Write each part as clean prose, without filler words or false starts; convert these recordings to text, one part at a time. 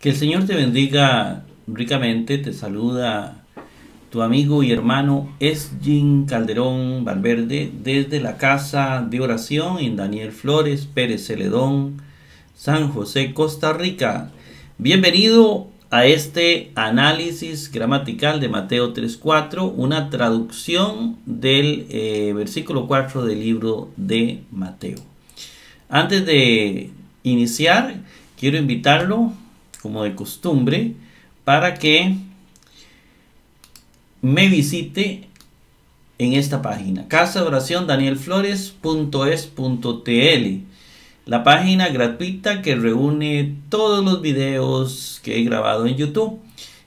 Que el Señor te bendiga ricamente. Te saluda tu amigo y hermano Esyin Calderón Valverde desde la casa de oración en Daniel Flores, Pérez Zeledón, San José, Costa Rica. Bienvenido a este análisis gramatical de Mateo 3.4, una traducción del versículo 4 del libro de Mateo. Antes de iniciar, quiero invitarlo, como de costumbre, para que me visite en esta página, casa de oración danielflores.es.tl, la página gratuita que reúne todos los videos que he grabado en YouTube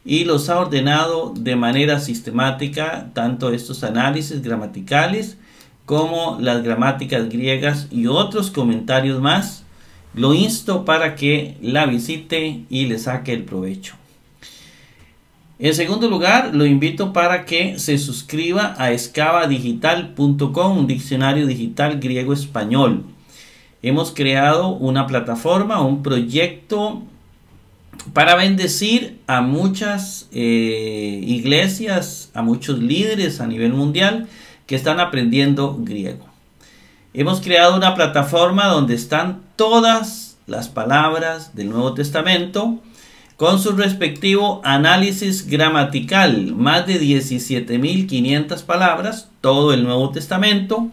y los ha ordenado de manera sistemática, tanto estos análisis gramaticales como las gramáticas griegas y otros comentarios más. Lo insto para que la visite y le saque el provecho. En segundo lugar, lo invito para que se suscriba a escavadigital.com, un diccionario digital griego-español. Hemos creado una plataforma, un proyecto para bendecir a muchas iglesias, a muchos líderes a nivel mundial que están aprendiendo griego. Hemos creado una plataforma donde están todas las palabras del Nuevo Testamento con su respectivo análisis gramatical. Más de 17.500 palabras, todo el Nuevo Testamento.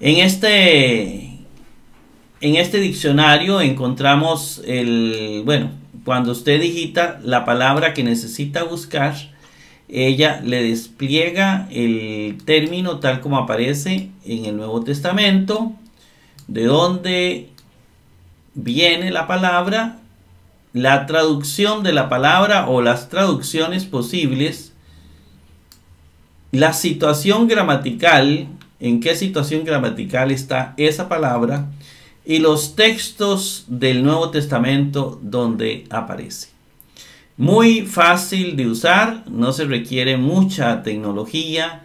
En este diccionario encontramos cuando usted digita la palabra que necesita buscar, ella le despliega el término tal como aparece en el Nuevo Testamento, de dónde viene la palabra, la traducción de la palabra o las traducciones posibles, la situación gramatical, en qué situación gramatical está esa palabra y los textos del Nuevo Testamento donde aparece. Muy fácil de usar, no se requiere mucha tecnología,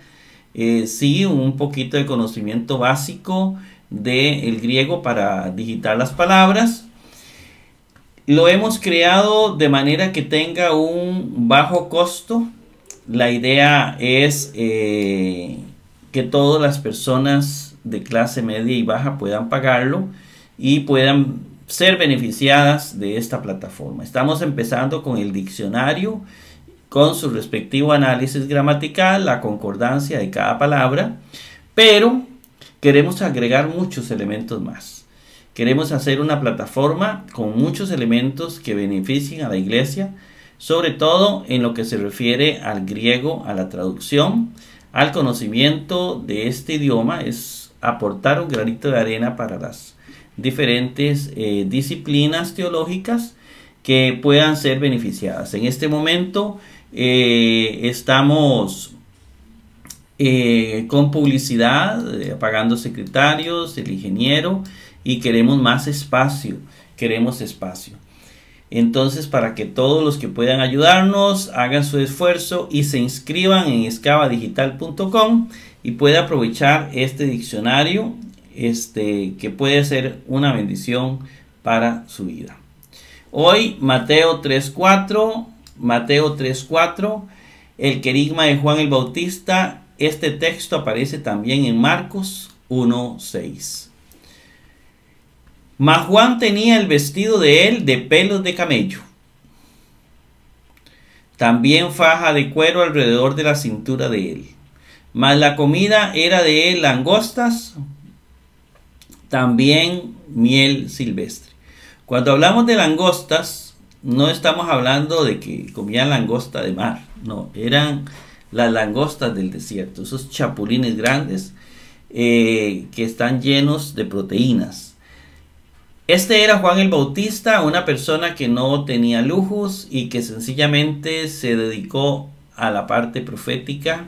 sí un poquito de conocimiento básico del griego para digitar las palabras. Lo hemos creado de manera que tenga un bajo costo. La idea es que todas las personas de clase media y baja puedan pagarlo y puedan ser beneficiadas de esta plataforma. Estamos empezando con el diccionario, con su respectivo análisis gramatical, la concordancia de cada palabra, pero queremos agregar muchos elementos más. Queremos hacer una plataforma con muchos elementos que beneficien a la iglesia, sobre todo en lo que se refiere al griego, a la traducción, al conocimiento de este idioma. Es aportar un granito de arena para las diferentes disciplinas teológicas que puedan ser beneficiadas. En este momento estamos con publicidad, pagando secretarios, el ingeniero, y queremos más espacio, Entonces, para que todos los que puedan ayudarnos hagan su esfuerzo y se inscriban en escavadigital.com y pueda aprovechar este diccionario, que puede ser una bendición para su vida. Hoy Mateo 3.4, el querigma de Juan el Bautista. Este texto aparece también en Marcos 1.6. Mas Juan tenía el vestido de él de pelos de camello, también faja de cuero alrededor de la cintura de él. Mas la comida era de él langostas, también miel silvestre. Cuando hablamos de langostas, no estamos hablando de que comían langosta de mar. No, eran las langostas del desierto, esos chapulines grandes que están llenos de proteínas. Este era Juan el Bautista, una persona que no tenía lujos y que sencillamente se dedicó a la parte profética,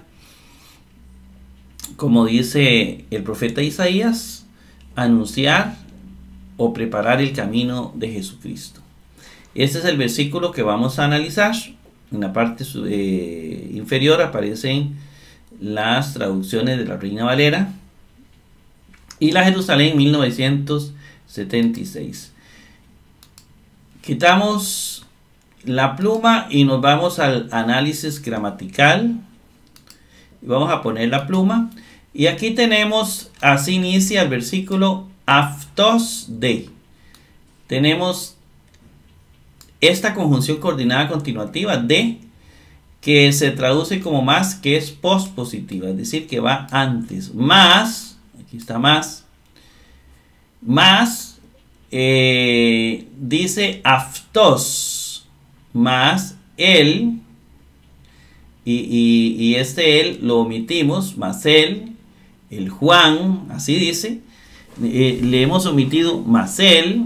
como dice el profeta Isaías, anunciar o preparar el camino de Jesucristo. Este es el versículo que vamos a analizar. En la parte inferior aparecen las traducciones de la Reina Valera y la Jerusalén 1976. Quitamos la pluma y nos vamos al análisis gramatical. Vamos a poner la pluma. Y aquí tenemos, así inicia el versículo, aftos de. Tenemos esta conjunción coordinada continuativa de, que se traduce como más, que es pospositiva, es decir, que va antes. Más, aquí está más, más, dice aftos, más él, y este él lo omitimos, más él, el Juan, así dice, le hemos omitido más él,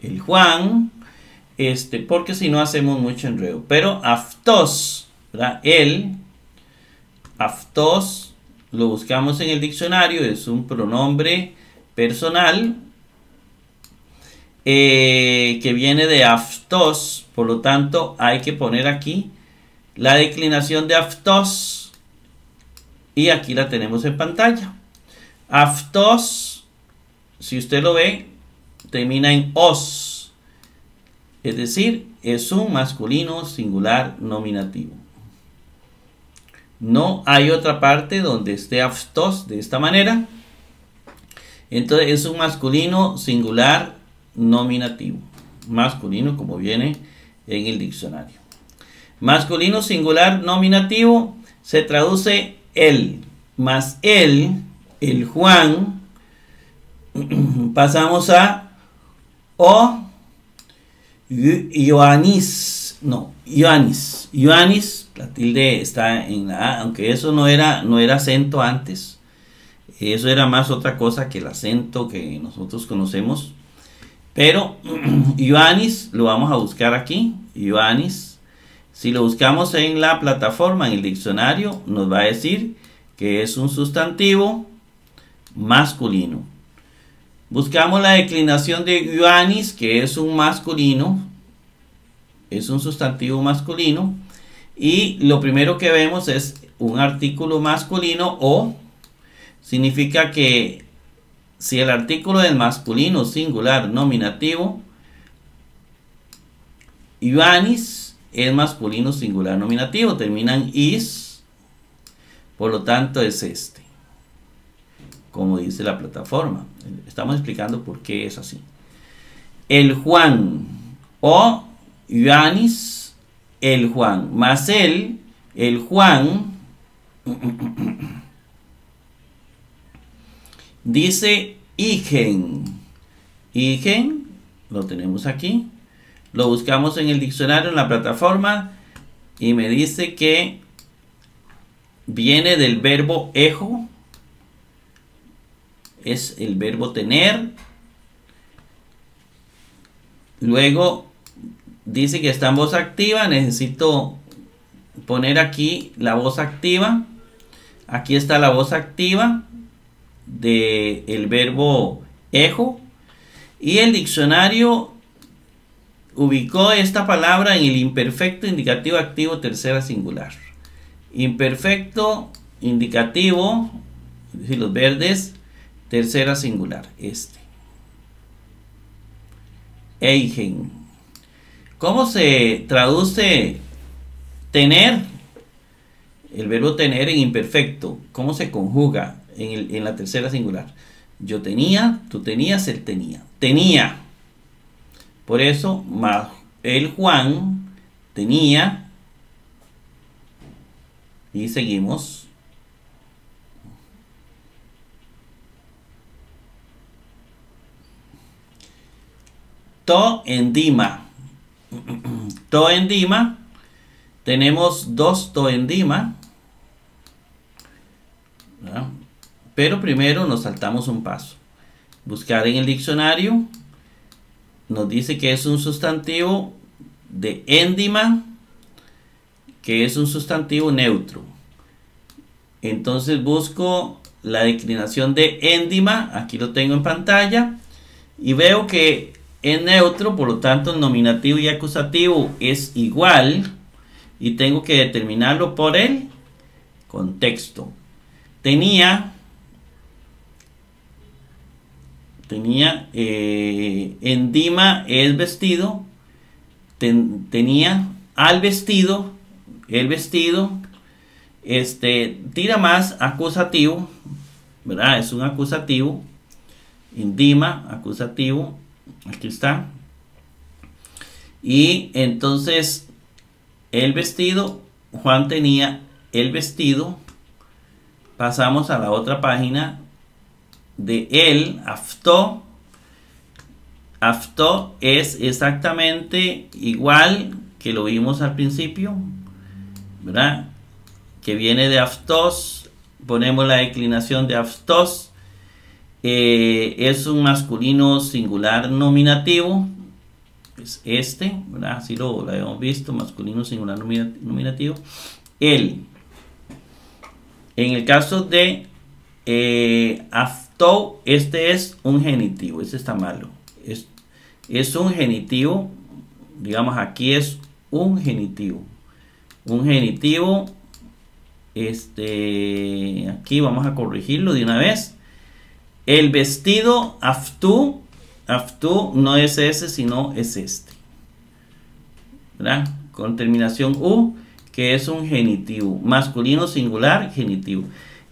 el Juan, porque si no hacemos mucho enredo. Pero aftos, ¿verdad? El aftos lo buscamos en el diccionario, es un pronombre personal que viene de aftos, por lo tanto hay que poner aquí la declinación de aftos y aquí la tenemos en pantalla. Aftos, si usted lo ve, termina en os. Es decir, es un masculino singular nominativo. No hay otra parte donde esté aftos de esta manera. Entonces es un masculino singular nominativo. Masculino como viene en el diccionario. Masculino singular nominativo se traduce él. Más él, el Juan. Pasamos a o. Ioannis, no, Ioannis, Ioannis, la tilde está en la A, aunque eso no era acento antes, eso era más otra cosa que el acento que nosotros conocemos, pero Ioannis lo vamos a buscar aquí, Ioannis, si lo buscamos en la plataforma, en el diccionario, nos va a decir que es un sustantivo masculino. Buscamos la declinación de Ioannis, que es un masculino, es un sustantivo masculino, y lo primero que vemos es un artículo masculino o, significa que si el artículo es masculino, singular, nominativo, Ioannis es masculino, singular, nominativo, terminan is, por lo tanto es este. Como dice la plataforma, estamos explicando por qué es así. El Juan o Ioannis, el Juan, más él, el Juan, dice igen. Igen, lo tenemos aquí, lo buscamos en el diccionario, en la plataforma, y me dice que viene del verbo ejo. Es el verbo tener. Luego dice que está en voz activa. Necesito poner aquí la voz activa. Aquí está la voz activa del verbo ejo. Y el diccionario ubicó esta palabra en el imperfecto, indicativo, activo, tercera, singular. Imperfecto, indicativo, es decir, los verdes. Tercera singular, este. Eigen. ¿Cómo se traduce tener? El verbo tener en imperfecto. ¿Cómo se conjuga en la tercera singular? Yo tenía, tú tenías, él tenía. Tenía. Por eso, más el Juan tenía. Y seguimos. Toendima. Toendima. Tenemos dos toendima. ¿No? Pero primero nos saltamos un paso. Buscar en el diccionario. Nos dice que es un sustantivo de endima. Que es un sustantivo neutro. Entonces busco la declinación de endima. Aquí lo tengo en pantalla. Y veo que es neutro, por lo tanto el nominativo y acusativo es igual y tengo que determinarlo por el contexto. Tenía, endima es vestido, tenía al vestido, el vestido, tira más acusativo, ¿verdad? Es un acusativo, indima, acusativo, aquí está. Y entonces el vestido, Juan tenía el vestido. Pasamos a la otra página de él, aftó. Aftó es exactamente igual que lo vimos al principio, ¿verdad? Que viene de aftos, ponemos la declinación de aftos, es un masculino singular nominativo, es este, ¿verdad? Así lo habíamos visto, masculino singular nominativo, él. En el caso de aftó, este es un genitivo, este está malo, es un genitivo, digamos aquí es un genitivo, aquí vamos a corregirlo de una vez. El vestido aftú, aftú no es ese, sino es este, ¿verdad? Con terminación u, que es un genitivo, masculino singular genitivo.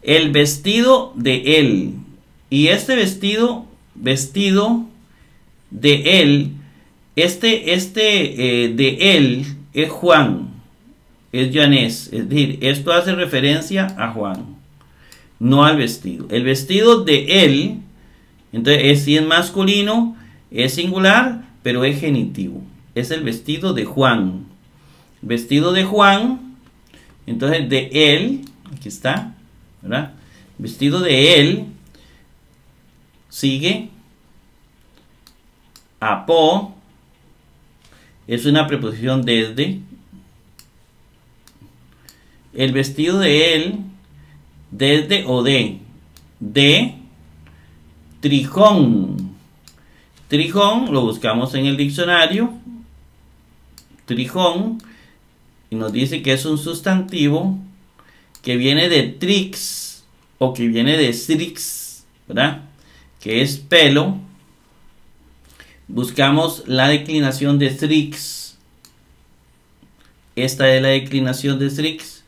El vestido de él, y este vestido, vestido de él, de él es Juan, es Janés, es decir, esto hace referencia a Juan, no al vestido. El vestido de él, entonces es masculino, es singular, pero es genitivo, es el vestido de Juan, vestido de Juan. Entonces de él, aquí está, ¿verdad? Vestido de él, sigue apó, es una preposición desde. El vestido de él, desde o de trijón. Trijón lo buscamos en el diccionario, trijón, y nos dice que es un sustantivo que viene de trix o que viene de strix, ¿verdad? Que es pelo. Buscamos la declinación de strix. Esta es la declinación de strix.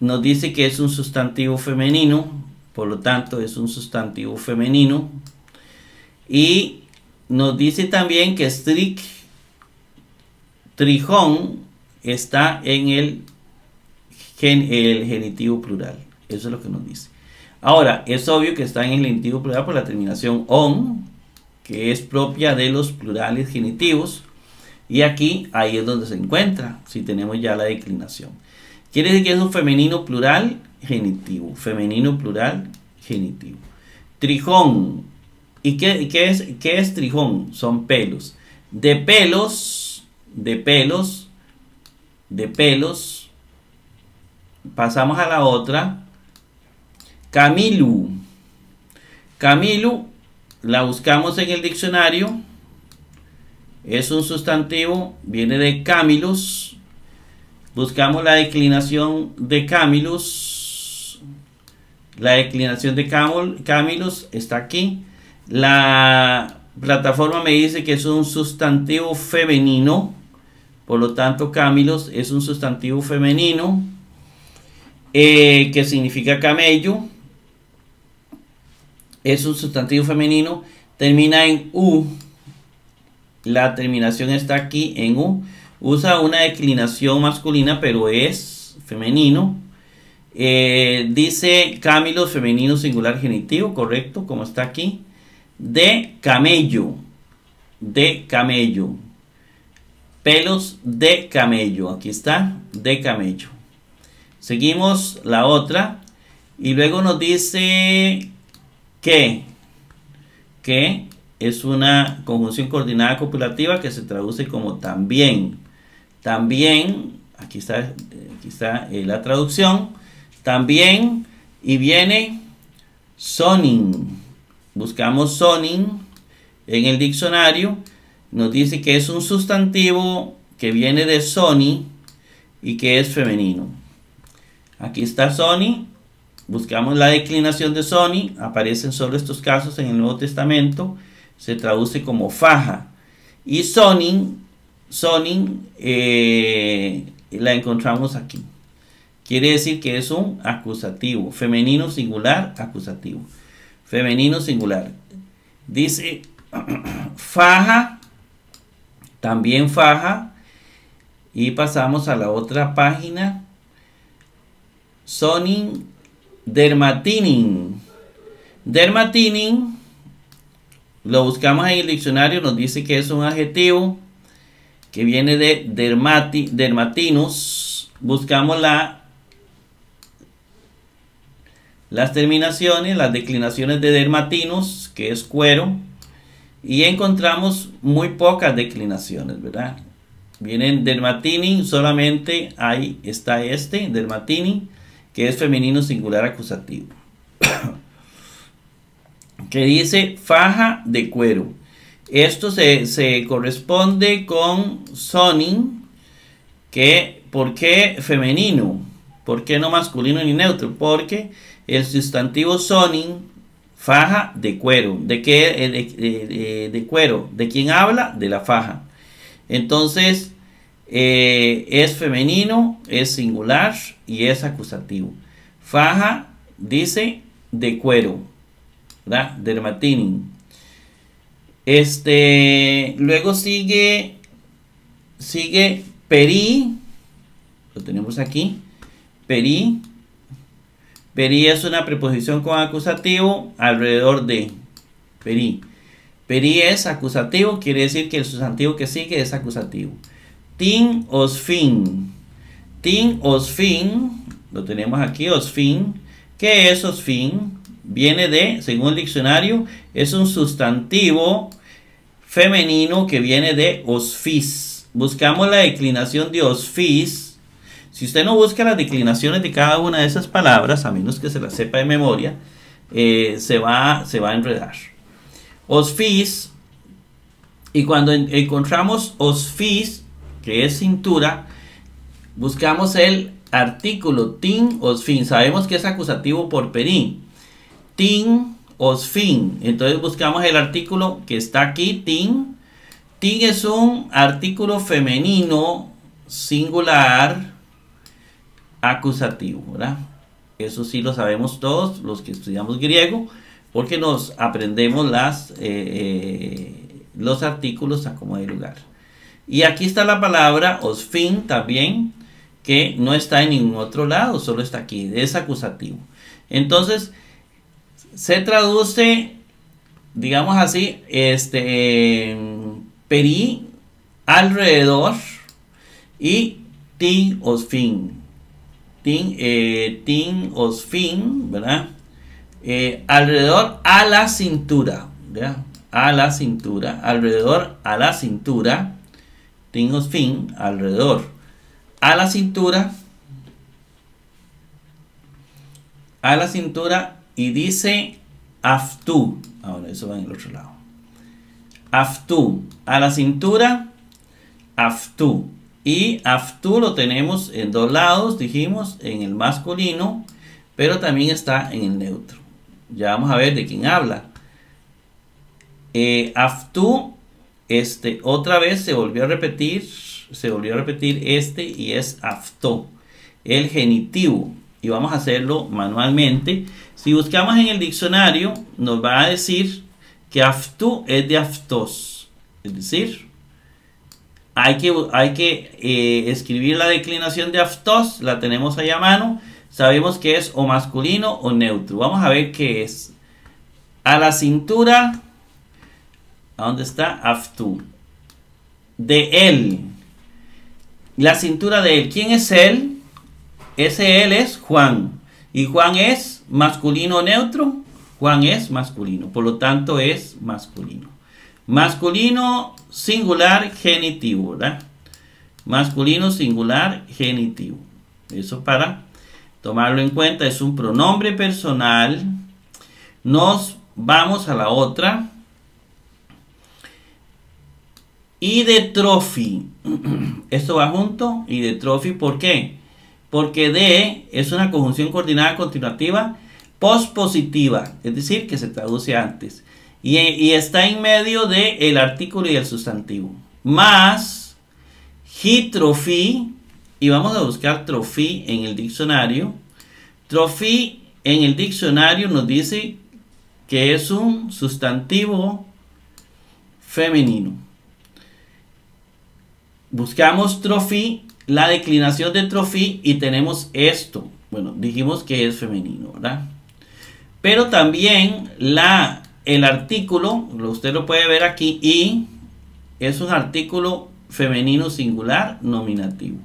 Nos dice que es un sustantivo femenino, por lo tanto es un sustantivo femenino. Y nos dice también que strix, trijón, está en el genitivo plural. Eso es lo que nos dice. Ahora, es obvio que está en el genitivo plural por la terminación on, que es propia de los plurales genitivos. Y aquí, ahí es donde se encuentra, si tenemos ya la declinación. Quiere decir que es un femenino plural genitivo. Femenino plural genitivo. Trijón. ¿Y qué es trijón? Son pelos. De pelos, de pelos, de pelos, pasamos a la otra. Camilu. Camilu la buscamos en el diccionario, es un sustantivo, viene de camilos. Buscamos la declinación de camilos. La declinación de camilos está aquí. La plataforma me dice que es un sustantivo femenino, por lo tanto camilos es un sustantivo femenino, que significa camello, es un sustantivo femenino, termina en u, la terminación está aquí en u, usa una declinación masculina pero es femenino. Dice camilos femenino singular genitivo, correcto, como está aquí. De camello, de camello, pelos de camello, aquí está, de camello. Seguimos la otra y luego nos dice que es una conjunción coordinada copulativa que se traduce como también. También, aquí está la traducción, también, y viene sonin. Buscamos sonin en el diccionario. Nos dice que es un sustantivo que viene de Sony y que es femenino. Aquí está Sony. Buscamos la declinación de Sony. Aparecen solo estos casos en el Nuevo Testamento. Se traduce como faja. Y Sony zoning la encontramos aquí. Quiere decir que es un acusativo. Femenino singular, acusativo. Femenino singular. Dice faja, también faja. Y pasamos a la otra página. Zoning, dermatining. Dermatining, lo buscamos en el diccionario, nos dice que es un adjetivo que viene de dermatinus. Buscamos las terminaciones, las declinaciones de dermatinus, que es cuero, y encontramos muy pocas declinaciones, ¿verdad? Vienen dermatini, solamente ahí está este, dermatini, que es femenino singular acusativo. Que dice faja de cuero. Esto se corresponde con zoning, que ¿por qué femenino? ¿Por qué no masculino ni neutro? Porque el sustantivo zoning, faja de cuero. ¿De qué? De cuero. ¿De quién habla? De la faja. Entonces, es femenino, es singular y es acusativo. Faja, dice, de cuero, ¿verdad? Dermatining. Luego sigue peri. Lo tenemos aquí. Peri. Peri es una preposición con acusativo alrededor de peri. Peri es acusativo, quiere decir que el sustantivo que sigue es acusativo. Tin, osfin. Tin, osfin, lo tenemos aquí, osfin. ¿Qué es osfin? Viene de, según el diccionario, es un sustantivo femenino que viene de osfis. Buscamos la declinación de osfis. Si usted no busca las declinaciones de cada una de esas palabras, a menos que se las sepa de memoria, se va a enredar. Osfis, y cuando encontramos osfis, que es cintura, buscamos el artículo tin osfin. Sabemos que es acusativo por perín. Tin osfin. Entonces buscamos el artículo que está aquí, tin. Tin es un artículo femenino singular acusativo, ¿verdad? Eso sí lo sabemos todos los que estudiamos griego, porque nos aprendemos los artículos a como de lugar. Y aquí está la palabra osfin también, que no está en ningún otro lado, solo está aquí, es acusativo. Entonces, se traduce, digamos así, peri, alrededor, y tin osfin. Tin osfin, ¿verdad? Alrededor a la cintura, ¿verdad? A la cintura, alrededor a la cintura, tin osfin, alrededor a la cintura, y dice aftú. Ahora eso va en el otro lado. Aftú, a la cintura, aftú. Y aftú lo tenemos en dos lados, dijimos, en el masculino, pero también está en el neutro. Ya vamos a ver de quién habla. Aftú, otra vez se volvió a repetir y es aftó, el genitivo. Y vamos a hacerlo manualmente. Si buscamos en el diccionario, nos va a decir que aftú es de aftos. Es decir, hay que escribir la declinación de aftos, la tenemos ahí a mano. Sabemos que es o masculino o neutro. Vamos a ver qué es. A la cintura, ¿a dónde está? Aftú. De él. La cintura de él. ¿Quién es él? Ese él es Juan. ¿Y Juan es masculino o neutro? Juan es masculino. Por lo tanto es masculino. Masculino singular genitivo, ¿verdad? Masculino singular genitivo. Eso para tomarlo en cuenta. Es un pronombre personal. Nos vamos a la otra. Idetrophy. Esto va junto. Idetrophy, ¿por qué? Porque de es una conjunción coordinada continuativa pospositiva, es decir, que se traduce antes. Y está en medio del artículo y el sustantivo. Más Hytrophy, y vamos a buscar trophy en el diccionario. Trophy en el diccionario nos dice que es un sustantivo femenino. Buscamos trophy, la declinación de trophy, y tenemos esto. Bueno, dijimos que es femenino, ¿verdad? Pero también el artículo, usted lo puede ver aquí, y es un artículo femenino singular nominativo.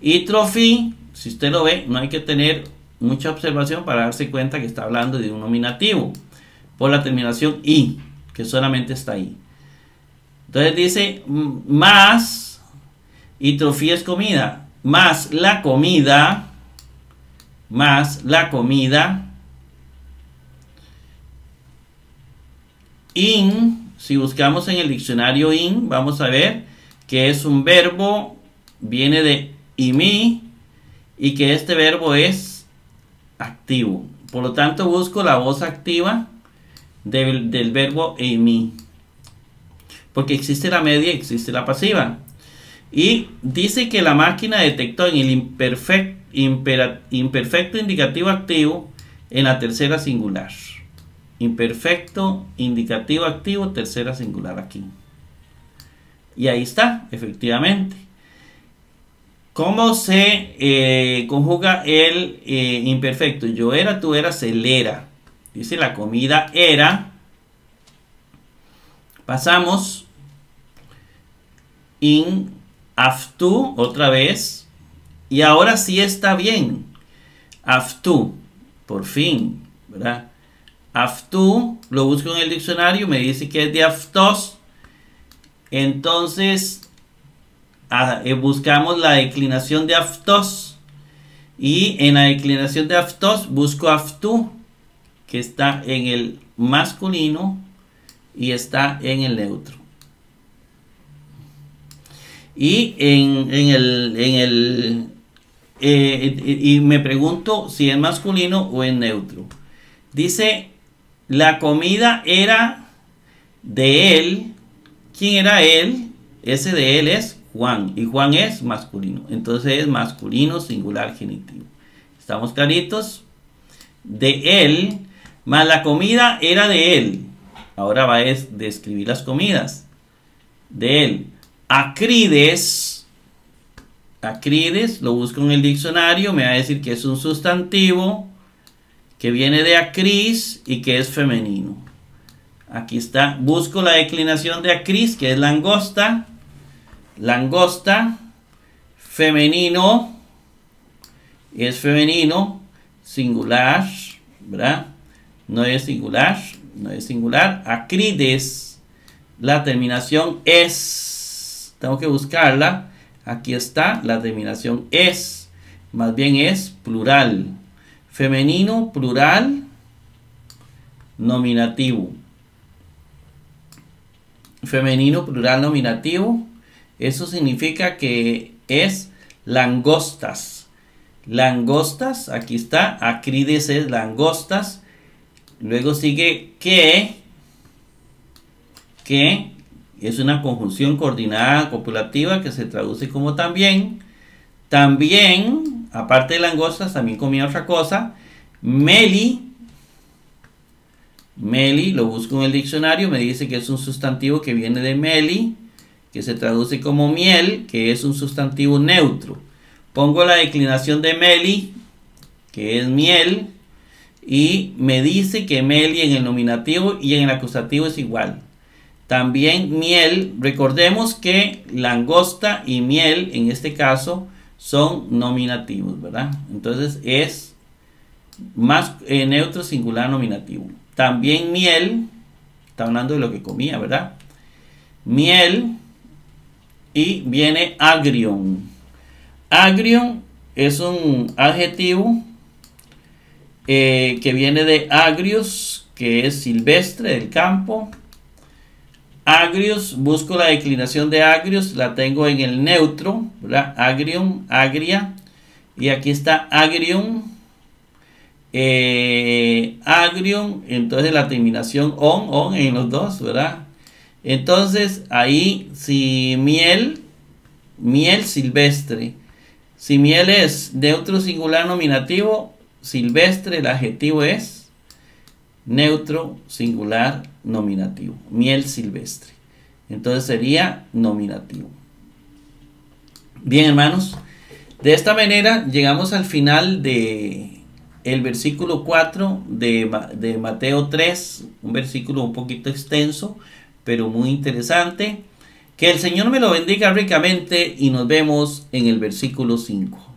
Y trophy, si usted lo ve, no hay que tener mucha observación para darse cuenta que está hablando de un nominativo por la terminación y, que solamente está ahí. Entonces dice más, y trophy es comida, más la comida, in, si buscamos en el diccionario in, vamos a ver que es un verbo, viene de imi, y que este verbo es activo. Por lo tanto, busco la voz activa del verbo imi, porque existe la media, existe la pasiva. Y dice que la máquina detectó en el imperfecto indicativo activo en la tercera singular. Imperfecto indicativo activo, tercera singular aquí. Y ahí está, efectivamente. ¿Cómo se conjuga el imperfecto? Yo era, tú eras, él era. Dice la comida era. Pasamos in, aftu, otra vez. Y ahora sí está bien. Aftu, por fin, ¿verdad? Aftu, lo busco en el diccionario, me dice que es de aftos. Entonces, buscamos la declinación de aftos. Y en la declinación de aftos, busco aftu, que está en el masculino y está en el neutro. Y y me pregunto si es masculino o en neutro. Dice... la comida era de él. ¿Quién era él? Ese de él es Juan. Y Juan es masculino. Entonces es masculino singular genitivo. ¿Estamos claritos? De él. Más la comida era de él. Ahora va a describir las comidas. De él. Acrides. Acrides. Lo busco en el diccionario. Me va a decir que es un sustantivo que viene de acris y que es femenino. Aquí está. Busco la declinación de acris, que es langosta. Langosta. Femenino. Es femenino. Singular. ¿Verdad? No es singular. No es singular. Acrides. La terminación es. Tengo que buscarla. Aquí está. La terminación es. Más bien es plural. Femenino, plural, nominativo. Femenino, plural, nominativo. Eso significa que es langostas. Langostas, aquí está. Acrides es langostas. Luego sigue que es una conjunción coordinada copulativa que se traduce como también. También. Aparte de langostas, también comía otra cosa. Meli. Meli, lo busco en el diccionario. Me dice que es un sustantivo que viene de meli, que se traduce como miel, que es un sustantivo neutro. Pongo la declinación de meli, que es miel. Y me dice que meli en el nominativo y en el acusativo es igual. También miel. Recordemos que langosta y miel, en este caso, son nominativos, ¿verdad? Entonces es más neutro singular nominativo. También miel, está hablando de lo que comía, ¿verdad? Miel, y viene agrión. Agrión es un adjetivo que viene de agrius, que es silvestre, del campo. Agrios, busco la declinación de agrios, la tengo en el neutro, ¿verdad? Agrium, agria, y aquí está agrium, agrium, entonces la terminación on en los dos, ¿verdad? Entonces ahí si miel miel silvestre. Si miel es neutro singular nominativo, silvestre el adjetivo es neutro singular nominativo. Miel silvestre. Entonces sería nominativo. Bien, hermanos. De esta manera llegamos al final del versículo 4 de Mateo 3. Un versículo un poquito extenso, pero muy interesante. Que el Señor me lo bendiga ricamente y nos vemos en el versículo 5.